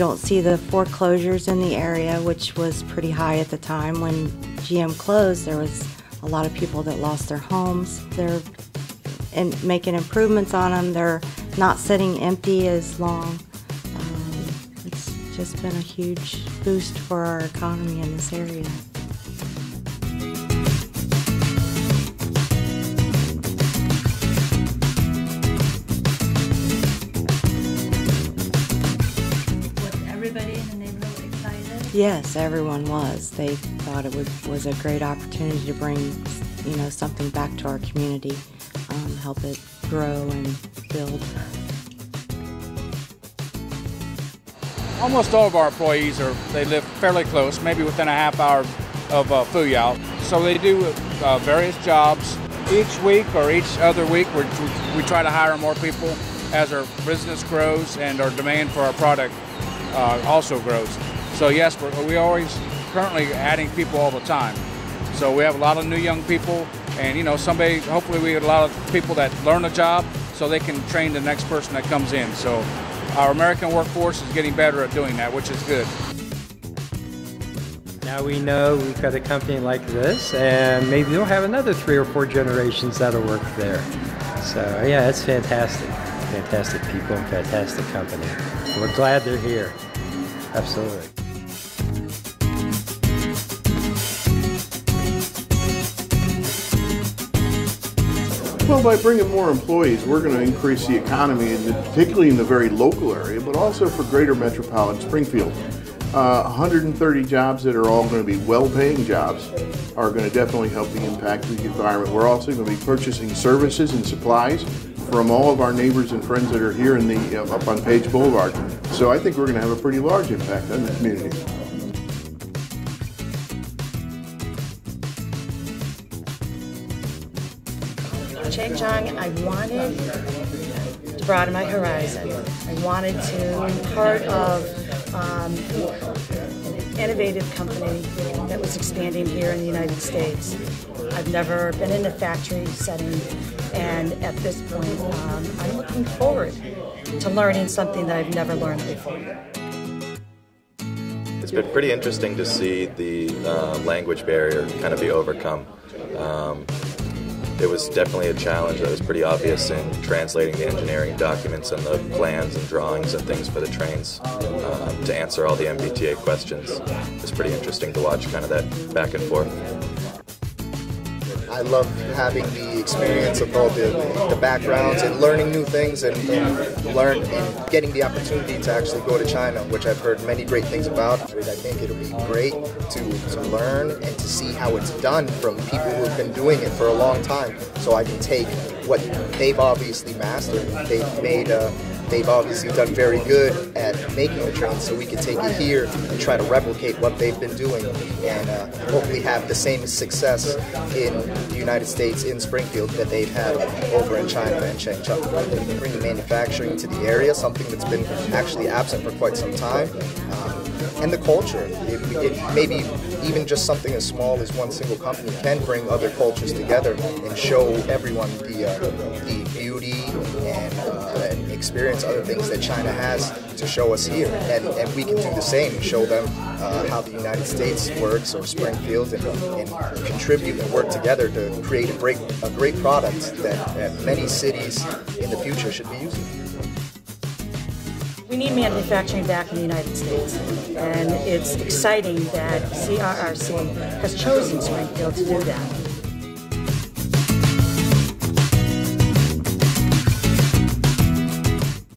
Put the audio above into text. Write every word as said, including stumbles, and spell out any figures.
You don't see the foreclosures in the area, which was pretty high at the time. When G M closed, there was a lot of people that lost their homes. They're in making improvements on them. They're not sitting empty as long. Um, it's just been a huge boost for our economy in this area. Yes, everyone was. They thought it would, was a great opportunity to bring, you know, something back to our community, um, help it grow and build. Almost all of our employees are, they live fairly close, maybe within a half hour of uh, Fuyao. So they do uh, various jobs. Each week or each other week, we're, we try to hire more people as our business grows and our demand for our product uh, also grows. So yes, we're, we're always currently adding people all the time. So we have a lot of new young people, and you know, somebody, hopefully we have a lot of people that learn a job so they can train the next person that comes in. So our American workforce is getting better at doing that, which is good. Now we know we've got a company like this, and maybe we'll have another three or four generations that'll work there. So yeah, it's fantastic. Fantastic people and fantastic company. We're glad they're here. Absolutely. Well, by bringing more employees, we're going to increase the economy, in the, particularly in the very local area, but also for greater metropolitan Springfield. Uh, one hundred thirty jobs that are all going to be well-paying jobs are going to definitely help the impact of the environment. We're also going to be purchasing services and supplies from all of our neighbors and friends that are here in the, uh, up on Page Boulevard. So I think we're going to have a pretty large impact on the community. Chengdu, I wanted to broaden my horizon. I wanted to be part of um, an innovative company that was expanding here in the United States. I've never been in a factory setting, and at this point, um, I'm looking forward to learning something that I've never learned before. It's been pretty interesting to see the uh, language barrier kind of be overcome. Um, It was definitely a challenge that was pretty obvious in translating the engineering documents and the plans and drawings and things for the trains uh, to answer all the M B T A questions. It was pretty interesting to watch kind of that back and forth. I love having the experience of all the, the backgrounds and learning new things and, and learn and getting the opportunity to actually go to China, which I've heard many great things about. I think it'll be great to, to learn and to see how it's done from people who have been doing it for a long time, so I can take what they've obviously mastered. They've made a, They've obviously done very good at making the trains, so we can take it here and try to replicate what they've been doing and uh, hopefully have the same success in the United States, in Springfield, that they've had over in China and Chengdu. Bringing manufacturing to the area, something that's been actually absent for quite some time. Um, and the culture, it, it maybe even just something as small as one single company can bring other cultures together and show everyone the, uh, the beauty and uh, experience other things that China has to show us here, and, and we can do the same, show them uh, how the United States works, or Springfield, and, and contribute and work together to create a great, a great product that uh, many cities in the future should be using. We need manufacturing back in the United States, and it's exciting that C R R C has chosen Springfield to do that.